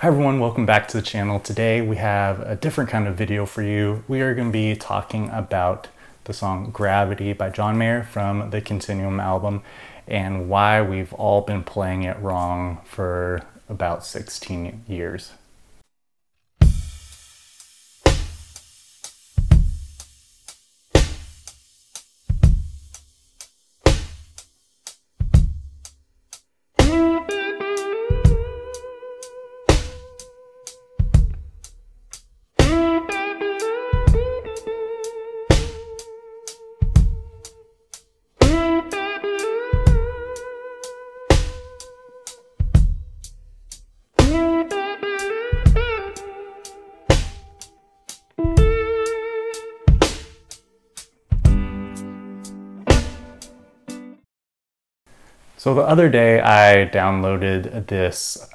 Hi everyone, welcome back to the channel. Today we have a different kind of video for you. We are going to be talking about the song Gravity by John Mayer from the Continuum album and why we've all been playing it wrong for about 16 years. So the other day I downloaded this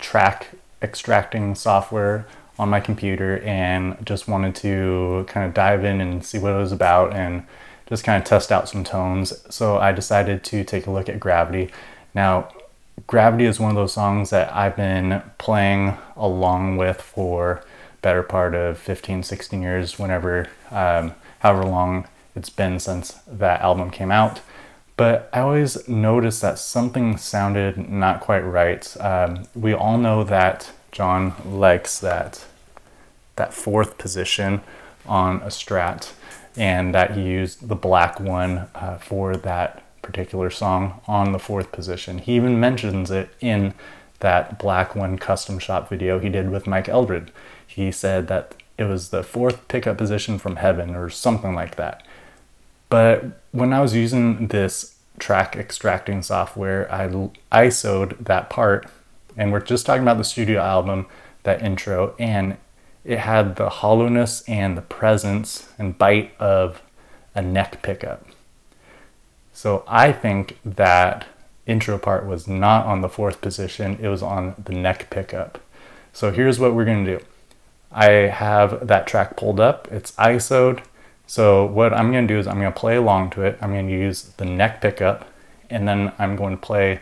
track extracting software on my computer and just wanted to kind of dive in and see what it was about and just kind of test out some tones. So I decided to take a look at Gravity. Now, Gravity is one of those songs that I've been playing along with for the better part of 15, 16 years, whenever, however long it's been since that album came out. But I always noticed that something sounded not quite right. We all know that John likes that fourth position on a Strat, and that he used the black one for that particular song on the fourth position. He even mentions it in that Black One Custom Shop video he did with Mike Eldred. He said that it was the fourth pickup position from heaven or something like that. But when I was using this track extracting software, I ISO'd that part, and we're just talking about the studio album, that intro, and it had the hollowness and the presence and bite of a neck pickup. So I think that intro part was not on the fourth position, it was on the neck pickup. So here's what we're gonna do. I have that track pulled up, it's ISO'd. So what I'm going to do is I'm going to play along to it. I'm going to use the neck pickup, and then I'm going to play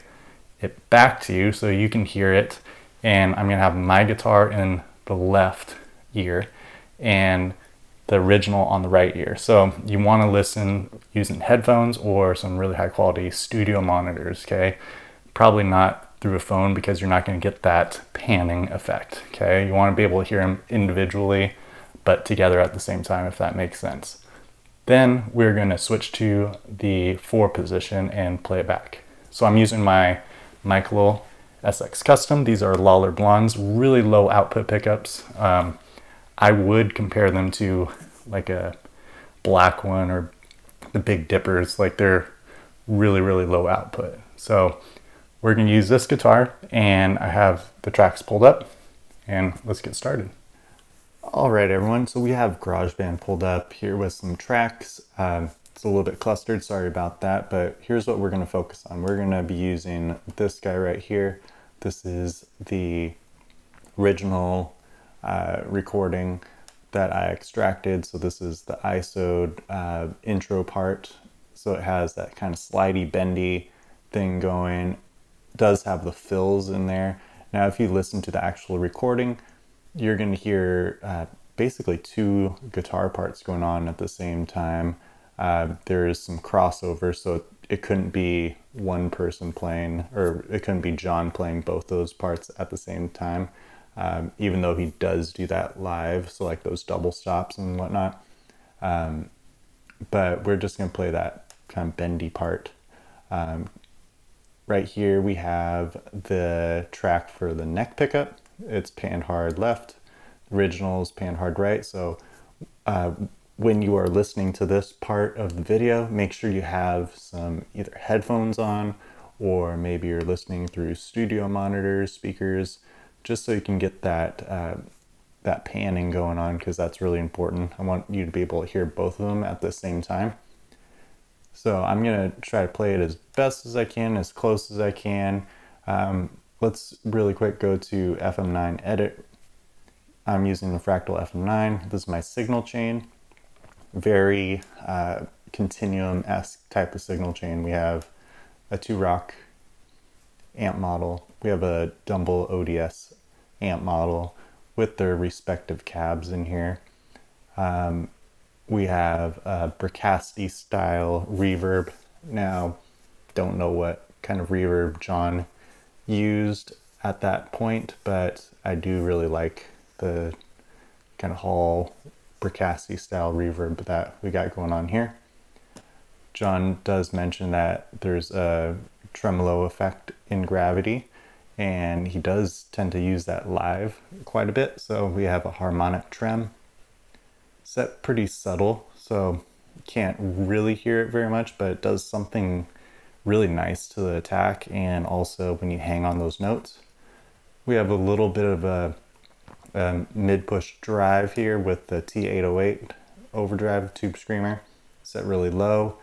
it back to you so you can hear it. And I'm going to have my guitar in the left ear and the original on the right ear. So you want to listen using headphones or some really high quality studio monitors, okay? Probably not through a phone because you're not going to get that panning effect, okay? You want to be able to hear them individually, but together at the same time, if that makes sense. Then we're gonna switch to the four position and play it back. So I'm using my Mike Lull SX Custom. These are Lollar Blondes, really low output pickups. I would compare them to like a Black One or the Big Dippers, like they're really, really low output. So we're gonna use this guitar, and I have the tracks pulled up, and let's get started. All right, everyone, so we have GarageBand pulled up here with some tracks. It's a little bit clustered, sorry about that, but here's what we're gonna focus on. We're gonna be using this guy right here. This is the original recording that I extracted. So this is the ISO'd intro part. So it has that kind of slidey, bendy thing going. It does have the fills in there. Now, if you listen to the actual recording, you're going to hear basically two guitar parts going on at the same time. There is some crossover, so it couldn't be one person playing, or it couldn't be John playing both those parts at the same time, even though he does do that live, so like those double stops and whatnot. But we're just going to play that kind of bendy part. Right here we have the track for the neck pickup. It's panned hard left, original is panned hard right. So when you are listening to this part of the video, make sure you have some either headphones on, or maybe you're listening through studio monitors, speakers, just so you can get that, that panning going on, because that's really important. I want you to be able to hear both of them at the same time. So I'm going to try to play it as best as I can, as close as I can. Let's really quick go to FM9 edit. I'm using the Fractal FM9. This is my signal chain. Very Continuum-esque type of signal chain. We have a Two Rock amp model. We have a Dumble ODS amp model with their respective cabs in here. We have a Bricasti style reverb. Now, don't know what kind of reverb John used at that point, but I do really like the kind of hall Bricasti style reverb that we got going on here. John does mention that there's a tremolo effect in Gravity, and he does tend to use that live quite a bit. So we have a harmonic trem set, pretty subtle, so can't really hear it very much, but it does something really nice to the attack. And also when you hang on those notes, we have a little bit of a mid-push drive here with the T808 overdrive tube screamer set really low.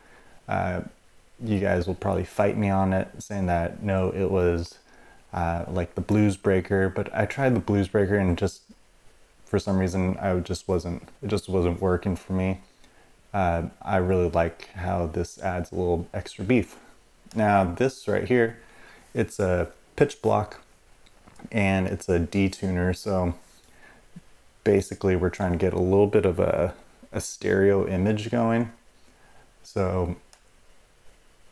You guys will probably fight me on it, saying that no, it was like the Bluesbreaker, but I tried the Bluesbreaker and just for some reason it just wasn't working for me. I really like how this adds a little extra beef. Now this right here, it's a pitch block and it's a detuner, so basically we're trying to get a little bit of a stereo image going. So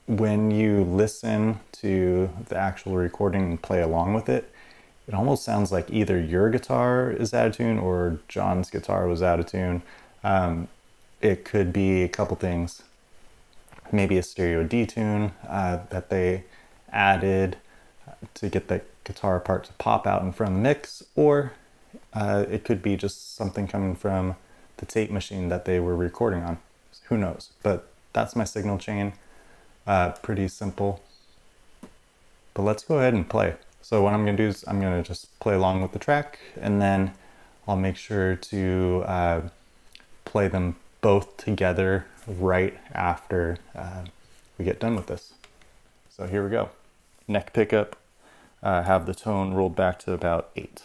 when you listen to the actual recording and play along with it, it almost sounds like either your guitar is out of tune or John's guitar was out of tune. It could be a couple things, maybe a stereo detune that they added to get the guitar part to pop out in front of the mix, or it could be just something coming from the tape machine that they were recording on. Who knows? But that's my signal chain. Pretty simple, but let's go ahead and play. So what I'm going to do is I'm going to just play along with the track, and then I'll make sure to play them both together right after we get done with this. So here we go. Neck pickup, have the tone rolled back to about 8.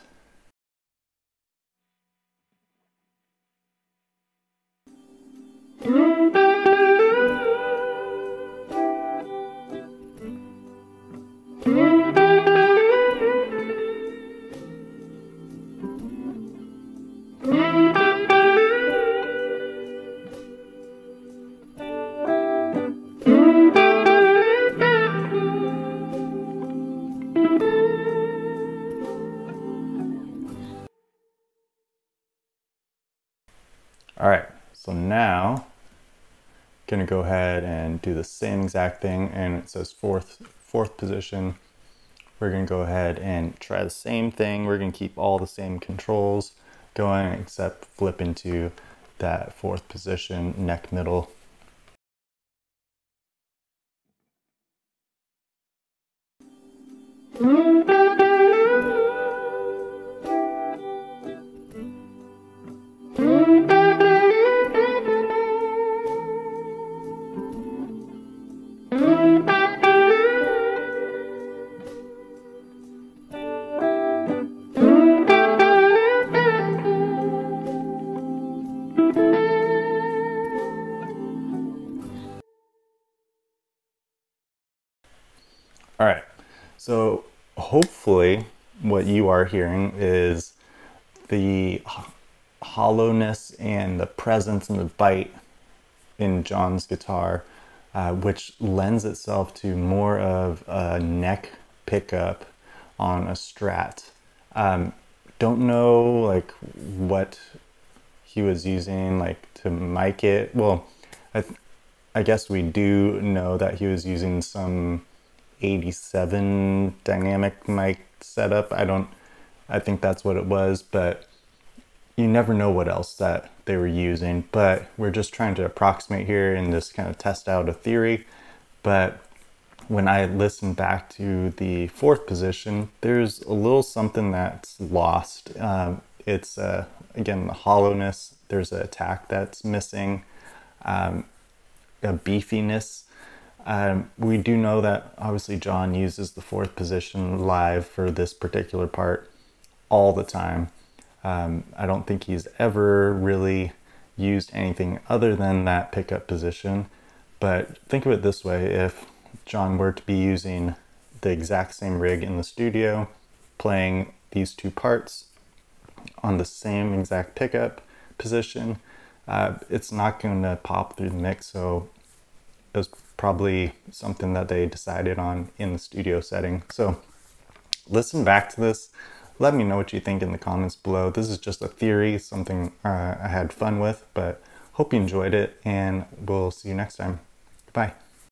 All right, so now gonna go ahead and do the same exact thing, and it says fourth position. We're gonna go ahead and try the same thing. We're gonna keep all the same controls going except flip into that fourth position, neck middle. All right, so hopefully what you are hearing is the hollowness and the presence and the bite in John's guitar, which lends itself to more of a neck pickup on a Strat. Don't know like what he was using like to mic it. Well, I guess we do know that he was using some 87 dynamic mic setup. I think that's what it was, but you never know what else that they were using. But we're just trying to approximate here and just kind of test out a theory. But when I listen back to the fourth position, there's a little something that's lost. It's again the hollowness. There's an attack that's missing, a beefiness. We do know that obviously John uses the fourth position live for this particular part all the time. I don't think he's ever really used anything other than that pickup position. But think of it this way, if John were to be using the exact same rig in the studio, playing these two parts on the same exact pickup position, it's not going to pop through the mix. So it was probably something that they decided on in the studio setting. So listen back to this. Let me know what you think in the comments below. This is just a theory, something I had fun with, but hope you enjoyed it, and we'll see you next time. Goodbye.